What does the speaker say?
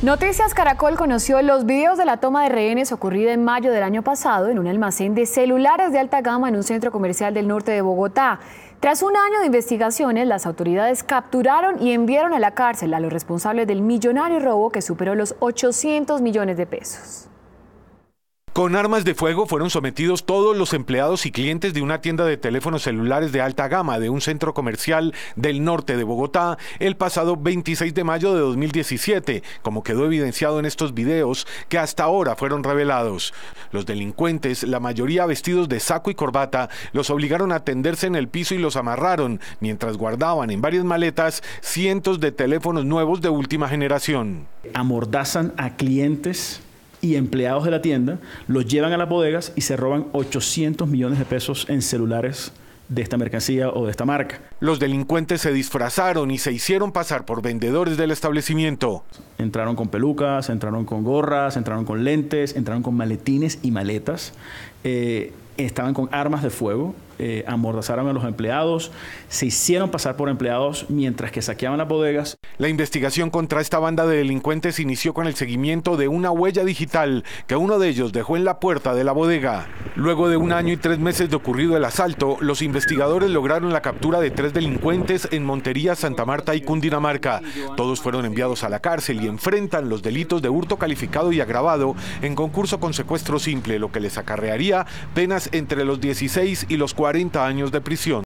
Noticias Caracol conoció los videos de la toma de rehenes ocurrida en mayo del año pasado en un almacén de celulares de alta gama en un centro comercial del norte de Bogotá. Tras un año de investigaciones, las autoridades capturaron y enviaron a la cárcel a los responsables del millonario robo que superó los 800 millones de pesos. Con armas de fuego fueron sometidos todos los empleados y clientes de una tienda de teléfonos celulares de alta gama de un centro comercial del norte de Bogotá el pasado 26 de mayo de 2017, como quedó evidenciado en estos videos que hasta ahora fueron revelados. Los delincuentes, la mayoría vestidos de saco y corbata, los obligaron a tenderse en el piso y los amarraron, mientras guardaban en varias maletas cientos de teléfonos nuevos de última generación. Amordazan a clientes y empleados de la tienda, los llevan a las bodegas y se roban 800 millones de pesos en celulares de esta mercancía o de esta marca. Los delincuentes se disfrazaron y se hicieron pasar por vendedores del establecimiento. Entraron con pelucas, entraron con gorras, entraron con lentes, entraron con maletines y maletas, estaban con armas de fuego, amordazaron a los empleados, se hicieron pasar por empleados mientras que saqueaban las bodegas. La investigación contra esta banda de delincuentes inició con el seguimiento de una huella digital que uno de ellos dejó en la puerta de la bodega. Luego de un año y 3 meses de ocurrido el asalto, los investigadores lograron la captura de 3 delincuentes en Montería, Santa Marta y Cundinamarca. Todos fueron enviados a la cárcel y enfrentan los delitos de hurto calificado y agravado en concurso con secuestro simple, lo que les acarrearía penas entre los 16 y los 40 años de prisión.